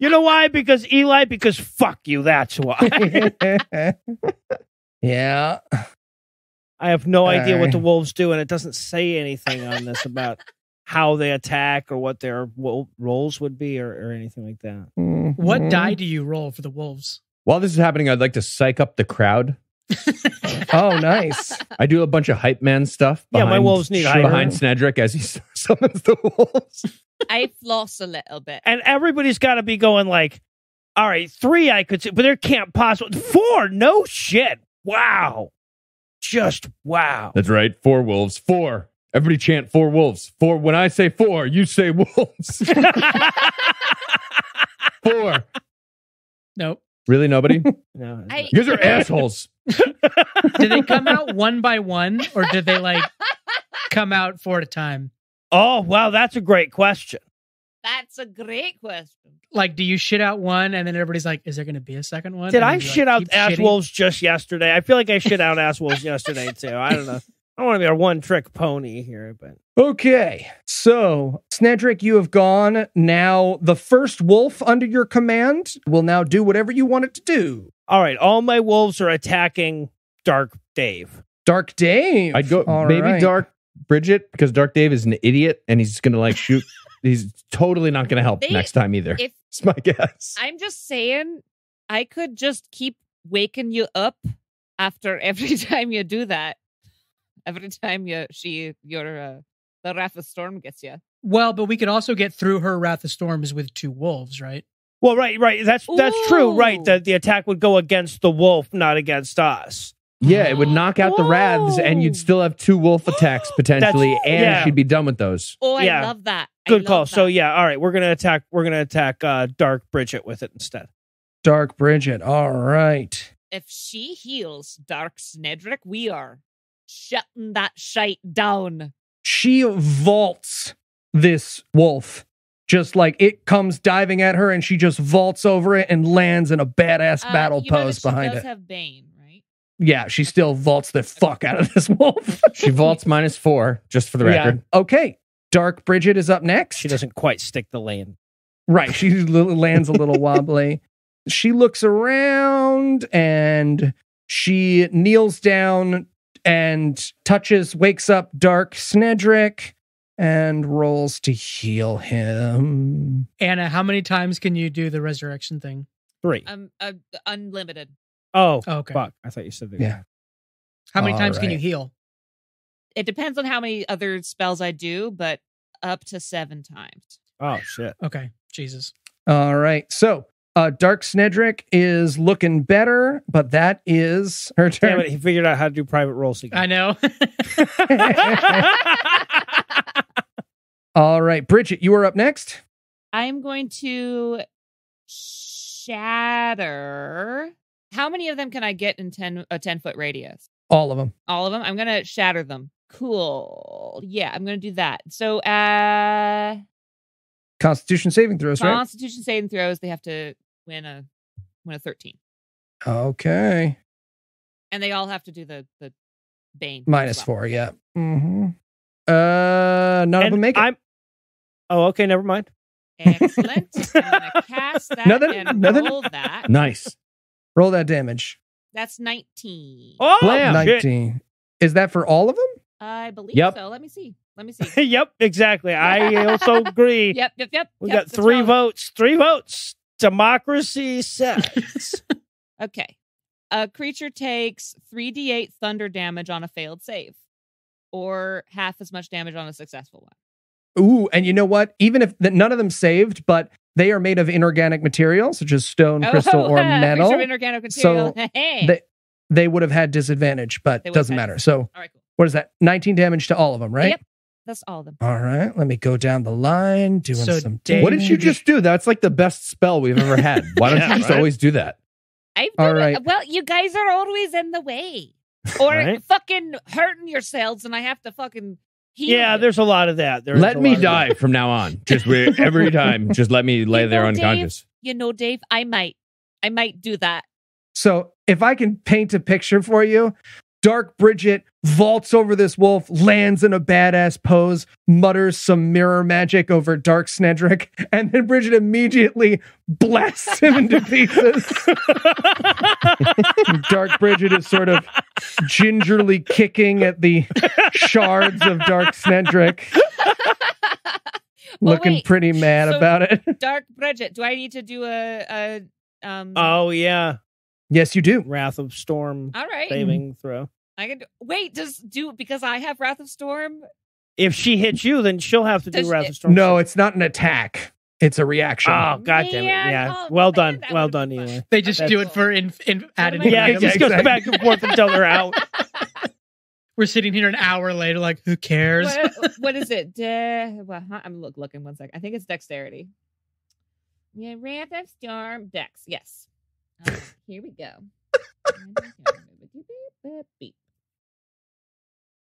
You know why? Because Eli, because fuck you. That's why. Yeah. I have no All idea right. what the wolves do, and it doesn't say anything on this about how they attack or what their wo- roles would be or, or anything like that. Mm-hmm. What die do you roll for the wolves? While this is happening, I'd like to psych up the crowd. Oh, nice. I do a bunch of hype man stuff. Behind, yeah, my wolves need hype. Behind Snedrick as he summons the wolves. I floss a little bit. And everybody's got to be going like, all right, three I could see, but there can't possibly... Four, no shit. Wow. Just wow. That's right. Four wolves. Four. Everybody chant four wolves. Four. When I say four, you say wolves. Four. Nope. Really, nobody? No. I, you guys are assholes. Do they come out one by one, or did they like come out four at a time? Oh, wow. That's a great question. That's a great question. Like, do you shit out one, and then everybody's like, is there going to be a second one? Did I shit like, out ass shitting? wolves just yesterday? I feel like I shit out ass wolves yesterday, too. I don't know. I don't want to be our one-trick pony here, but... Okay, so, Snedrick, you have gone. Now, the first wolf under your command will now do whatever you want it to do. All right, all my wolves are attacking Dark Dave. Dark Dave? I'd go all maybe right. Dark Bridget, because Dark Dave is an idiot, and he's going to, like, shoot... He's totally not going to help they, next time either. If, it's my guess. I'm just saying, I could just keep waking you up after every time you do that. Every time you, she, your, uh, the Wrath of Storm gets you. Well, but we could also get through her Wrath of Storms with two wolves, right? Well, right, right. That's Ooh. that's true, right? That the attack would go against the wolf, not against us. Yeah, it would knock out Whoa. the wraths, and you'd still have two wolf attacks potentially, and yeah. she'd be done with those. Oh, I yeah. love that. I Good love call. That. So yeah, all right, we're gonna attack. We're gonna attack uh, Dark Bridget with it instead. Dark Bridget. All right. If she heals Dark Snedrick, we are shutting that shite down. She vaults this wolf. Just like it comes diving at her and she just vaults over it and lands in a badass uh, battle pose behind it. She does have Bane, right? Yeah, she still vaults the fuck out of this wolf. She vaults minus four, just for the record. Yeah. Okay, Dark Bridget is up next. She doesn't quite stick the land. Right, she lands a little wobbly. She looks around and she kneels down and touches, wakes up Dark Snedrick and rolls to heal him. Anna, how many times can you do the resurrection thing? Three. Um, uh, unlimited. Oh, oh okay. Fuck. I thought you said that. Yeah. How many All times right. can you heal? It depends on how many other spells I do, but up to seven times. Oh, shit. Okay. Jesus. All right. So. Uh, Dark Snedrick is looking better, but that is her turn. Damn it, he figured out how to do private rolls again. I know. All right, Bridget, you are up next. I'm going to shatter. How many of them can I get in ten a ten-foot radius? All of them. All of them? I'm going to shatter them. Cool. Yeah, I'm going to do that. So, uh... Constitution saving throws, Constitution right? Constitution saving throws. They have to win a win a thirteen. Okay. And they all have to do the, the Bane. Minus well. four, yeah. Mm-hmm. Uh, none and of them make it. I'm... Oh, okay, never mind. Excellent. I'm going to cast that nothing, and nothing. roll that. Nice. Roll that damage. That's nineteen. Oh, Blam, nineteen. Good. Is that for all of them? I believe yep. so. Let me see. Let me see. yep, exactly. I also agree. Yep, yep, yep. We yep, got three wrong. votes. Three votes. Democracy says. Okay. A creature takes three d eight thunder damage on a failed save, or half as much damage on a successful one. Ooh, and you know what? Even if the, none of them saved, but they are made of inorganic material, such as stone, oh, crystal, or uh, metal. Of inorganic material. So they, they would have had disadvantage, but it doesn't matter. So all right, cool. What is that? nineteen damage to all of them, right? Yep, that's all of them. All right, let me go down the line, doing so some damage. What did you just do? That's like the best spell we've ever had. Why don't yeah, you just right? always do that? I've all right. It. Well, you guys are always in the way. Or right? fucking hurting yourselves, and I have to fucking... Yeah, there's a lot of that. There's let me die from now on. Just every time, just let me lay you know, there unconscious. Dave, you know, Dave, I might. I might do that. So if I can paint a picture for you, Dark Bridget vaults over this wolf, lands in a badass pose, mutters some mirror magic over Dark Snedrick, and then Bridget immediately blasts him into pieces. Dark Bridget is sort of gingerly kicking at the shards of Dark Snedrick. Well, looking wait. pretty mad so about it. Dark Bridget, do I need to do a... a um... Oh, yeah. Yes, you do. Wrath of Storm All right. saving throw. I can do, wait, does do because I have Wrath of Storm? If she hits you, then she'll have to does do Wrath of Storm. No, it's not an attack. It's a reaction. Oh, God damn it. Yeah. Oh, well done. Well done, anyway. They just That's do cool. it for in, in, added. Yeah, it just goes back and forth until they're out. We're sitting here an hour later like, who cares? What, what is it? De- well, I'm look, looking one second. I think it's Dexterity. Yeah, Wrath of Storm. Dex. Yes. Um, here we go.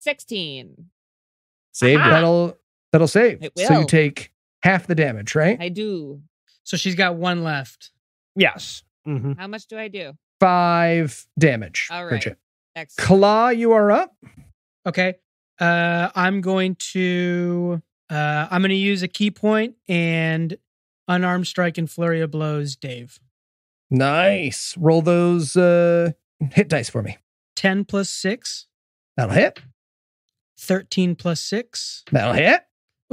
sixteen. Save. Aha! That'll that'll save. It will. So you take half the damage, right? I do. So she's got one left. Yes. Mm-hmm. How much do I do? Five damage. All right. Bridget. Excellent. Claw, you are up. Okay. Uh, I'm going to uh, I'm going to use a key point and unarmed strike and flurry of blows, Dave. Nice. Roll those uh, hit dice for me. ten plus six. That'll hit. thirteen plus six. That'll hit.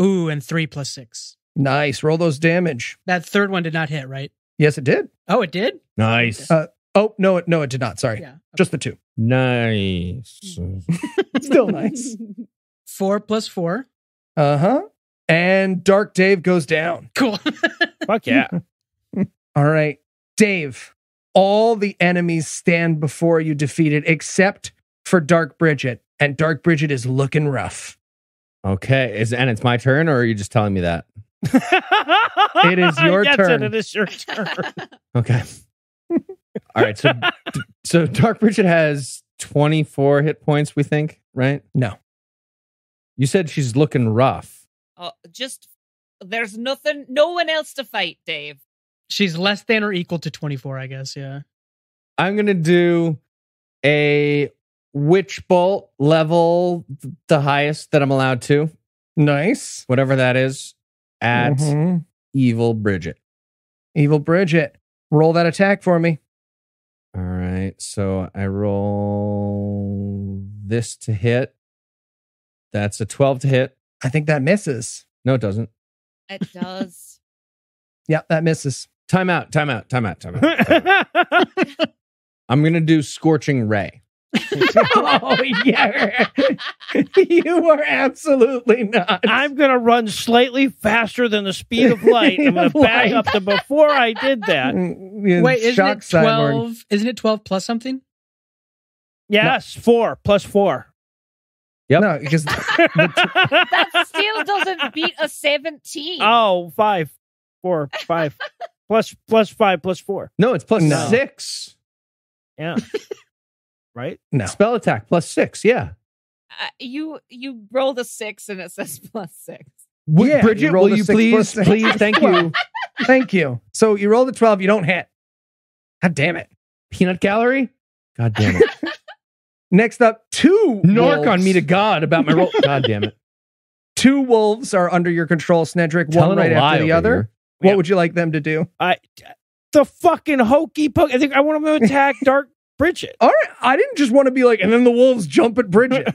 Ooh, and three plus six. Nice. Roll those damage. That third one did not hit, right? Yes, it did. Oh, it did? Nice. Uh, oh, no, it no, it did not. Sorry. Yeah, okay. Just the two. Nice. Still nice. Four plus four. Uh-huh. And Dark Dave goes down. Cool. Fuck yeah. All right. Dave, all the enemies stand before you defeated, except for Dark Bridget. And Dark Bridget is looking rough. Okay. Is and it's my turn, or are you just telling me that? It is your yes, turn. It is your turn. Okay. All right. So, so Dark Bridget has twenty-four hit points, we think, right? No. You said she's looking rough. Oh, just, there's nothing, no one else to fight, Dave. She's less than or equal to twenty-four, I guess, yeah. I'm going to do a Witch Bolt level, th- the highest that I'm allowed to. Nice. Whatever that is, at mm-hmm. Evil Bridget. Evil Bridget. Roll that attack for me. All right, so I roll this to hit. That's a twelve to hit. I think that misses. No, it doesn't. It does. Yep, that misses. Time out, time out, time out, time out. Time out. I'm going to do Scorching Ray. Oh, yeah. You are absolutely not. I'm going to run slightly faster than the speed of light. I'm going to back up to before I did that. Wait, isn't it twelve? Isn't it twelve plus something? Yes, no. four plus four. Yep. No, because t- that still doesn't beat a seventeen. Oh, five, four, five. Plus, plus five, plus four. No, it's plus no. six. Yeah. Right? No. Spell attack, plus six. Yeah. Uh, you you roll the six and it says plus six. Would, yeah, Bridget, you will you please, please, thank you. Thank you. So you roll the twelve, you don't hit. God damn it. Peanut gallery? God damn it. Next up, two Narc wolves. On me to God about my roll. God damn it. Two wolves are under your control, Snedrick. Telling one right after the other. Here. What yeah. would you like them to do? I, the fucking hokey poke. I think I want them to attack Dark Bridget. All right. I didn't just want to be like, and then the wolves jump at Bridget.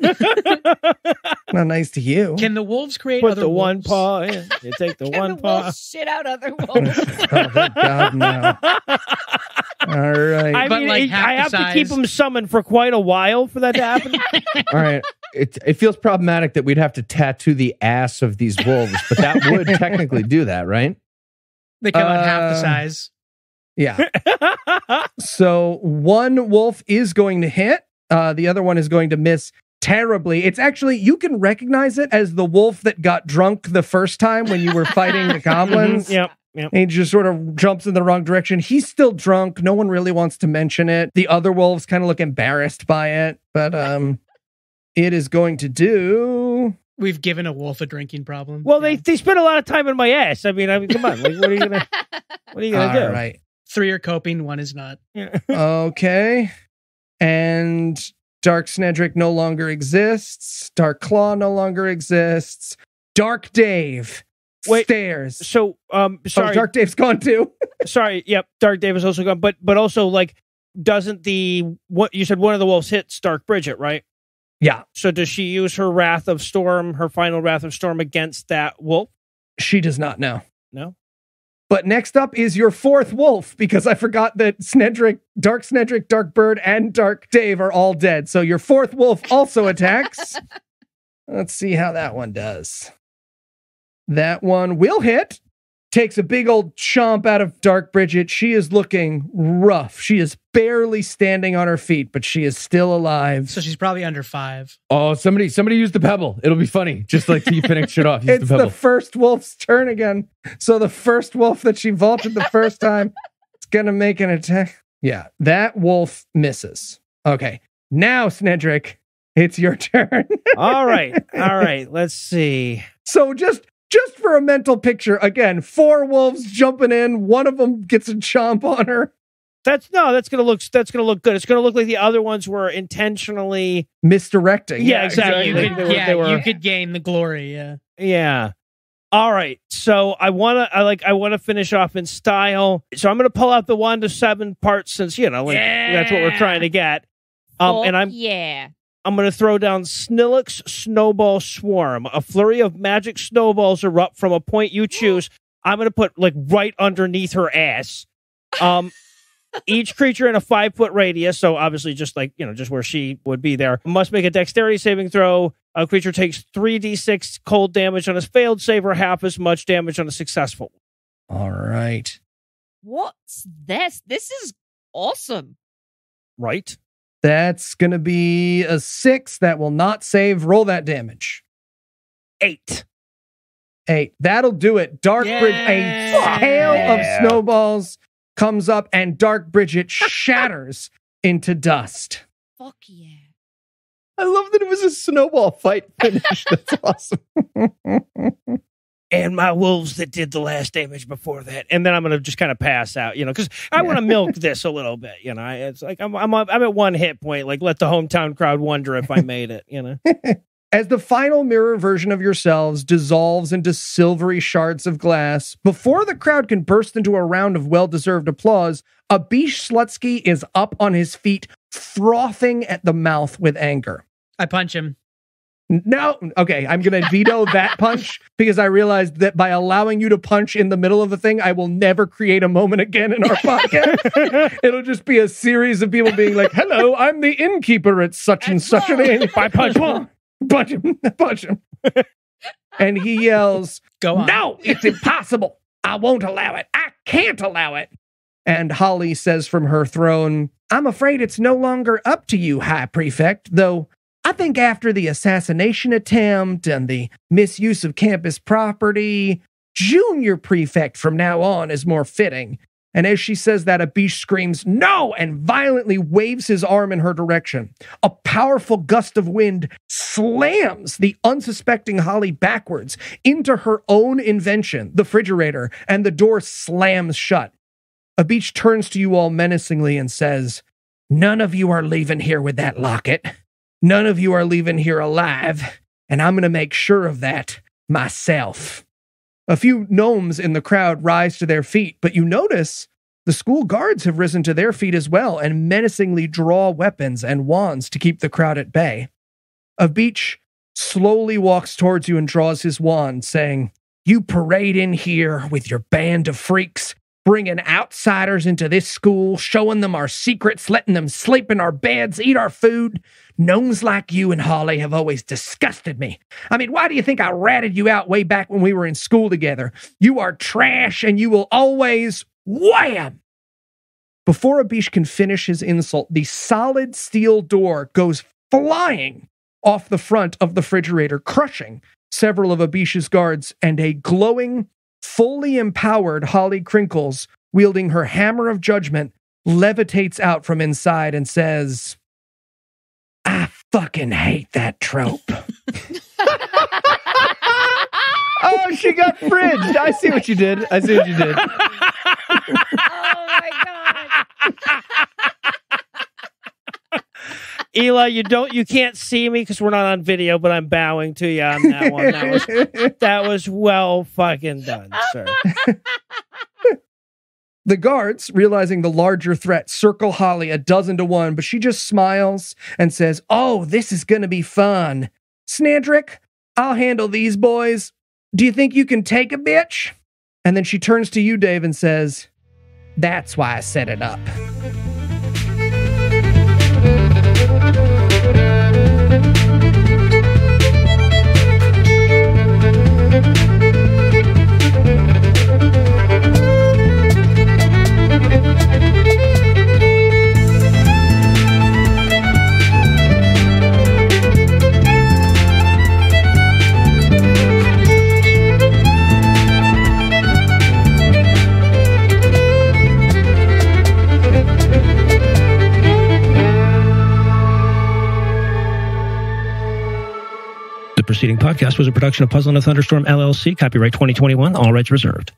Not nice to you. Can the wolves create Put other the wolves? One paw in. You take the Can one the paw. Shit out other wolves. Oh, God, no. All right. I but mean, like it, I have size. To keep them summoned for quite a while for that to happen. All right. It, it feels problematic that we'd have to tattoo the ass of these wolves, but that would technically do that, right? They come uh, out half the size. Yeah. So one wolf is going to hit. Uh, the other one is going to miss terribly. It's actually, you can recognize it as the wolf that got drunk the first time when you were fighting the goblins. Mm-hmm. Yep. Yep. And he just sort of jumps in the wrong direction. He's still drunk. No one really wants to mention it. The other wolves kind of look embarrassed by it. But um, it is going to do... We've given a wolf a drinking problem. Well, yeah. they they spend a lot of time in my ass. I mean, I mean, come on. Like, what are you gonna? What are you gonna All do? All right, three are coping, one is not. Yeah. Okay, and Dark Snedrick no longer exists. Dark Claw no longer exists. Dark Dave Wait, stares. So, um, sorry, oh, Dark Dave's gone too. Sorry, yep, Dark Dave is also gone. But but also like, doesn't the what you said one of the wolves hits Dark Bridget, right? Yeah. So does she use her Wrath of Storm, her final Wrath of Storm against that wolf? She does not know. No. But next up is your fourth wolf, because I forgot that Snedrick, Dark Snedrick, Dark Bird, and Dark Dave are all dead. So your fourth wolf also attacks. Let's see how that one does. That one will hit. Takes a big old chomp out of Dark Bridget. She is looking rough. She is barely standing on her feet, but she is still alive. So she's probably under five. Oh, somebody somebody used the pebble. It'll be funny. Just like you finish shit off. Use it's the, pebble. The first wolf's turn again. So the first wolf that she vaulted the first time is going to make an attack. Yeah, that wolf misses. Okay, now, Snedrick, it's your turn. All right. All right. Let's see. So just... Just for a mental picture, again, four wolves jumping in. One of them gets a chomp on her. That's no. That's gonna look. That's gonna look good. It's gonna look like the other ones were intentionally misdirecting. Yeah, yeah exactly. You could, they were, yeah, they were, you could gain the glory. Yeah. Yeah. All right. So I wanna. I like. I wanna finish off in style. So I'm gonna pull out the one to seven part, since you know like, yeah. that's what we're trying to get. Um, oh, and I'm yeah. I'm going to throw down Snilloc's Snowball Swarm. A flurry of magic snowballs erupt from a point you choose. I'm going to put, like, right underneath her ass. Um, each creature in a five-foot radius, so obviously just, like, you know, just where she would be there, must make a dexterity saving throw. A creature takes three d six cold damage on a failed save or half as much damage on a successful. All right. What's this? This is awesome. Right? That's going to be a six. That will not save. Roll that damage. Eight. Eight. That'll do it. Dark yeah. Bridget, a tail yeah. of snowballs comes up and Dark Bridget shatters into dust. Fuck yeah. I love that it was a snowball fight finish. That's awesome. And my wolves that did the last damage before that. And then I'm going to just kind of pass out, you know, because I want to milk this a little bit. You know, it's like I'm, I'm I'm at one hit point, like let the hometown crowd wonder if I made it, you know. As the final mirror version of yourselves dissolves into silvery shards of glass, before the crowd can burst into a round of well-deserved applause, Abish Slutsky is up on his feet, frothing at the mouth with anger. I punch him. No. Okay, I'm going to veto that punch because I realized that by allowing you to punch in the middle of the thing, I will never create a moment again in our podcast. It'll just be a series of people being like, hello, I'm the innkeeper at such and such. And I punch him. Punch him. Punch him. And he yells, "Go on! No, it's impossible. I won't allow it. I can't allow it." And Holly says from her throne, "I'm afraid it's no longer up to you, High Prefect, though. I think after the assassination attempt and the misuse of campus property, junior prefect from now on is more fitting. And as she says that, Abish screams, "No!" and violently waves his arm in her direction. A powerful gust of wind slams the unsuspecting Holly backwards into her own invention, the refrigerator, and the door slams shut. Abish turns to you all menacingly and says, "None of you are leaving here with that locket. None of you are leaving here alive, and I'm going to make sure of that myself." A few gnomes in the crowd rise to their feet, but you notice the school guards have risen to their feet as well and menacingly draw weapons and wands to keep the crowd at bay. Abish slowly walks towards you and draws his wand, saying, "You parade in here with your band of freaks, bringing outsiders into this school, showing them our secrets, letting them sleep in our beds, eat our food. Gnomes like you and Holly have always disgusted me. I mean, why do you think I ratted you out way back when we were in school together? You are trash and you will always..." Wham! Before Abish can finish his insult, the solid steel door goes flying off the front of the refrigerator, crushing several of Abish's guards, and a glowing, fully empowered Holly Crinkles, wielding her hammer of judgment, levitates out from inside and says, "I fucking hate that trope." Oh, she got fridged. I see what you did. I see what you did. Oh, my God. Eli, you don't, you can't see me because we're not on video, but I'm bowing to you on that one. That was, that was well fucking done, sir. The guards, realizing the larger threat, circle Holly a dozen to one, but she just smiles and says, "Oh, this is going to be fun. Snedrick, I'll handle these boys. Do you think you can take a bitch?" And then she turns to you, Dave, and says, "That's why I set it up." The preceding podcast was a production of Puzzle and a Thunderstorm, L L C, copyright twenty twenty-one, all rights reserved.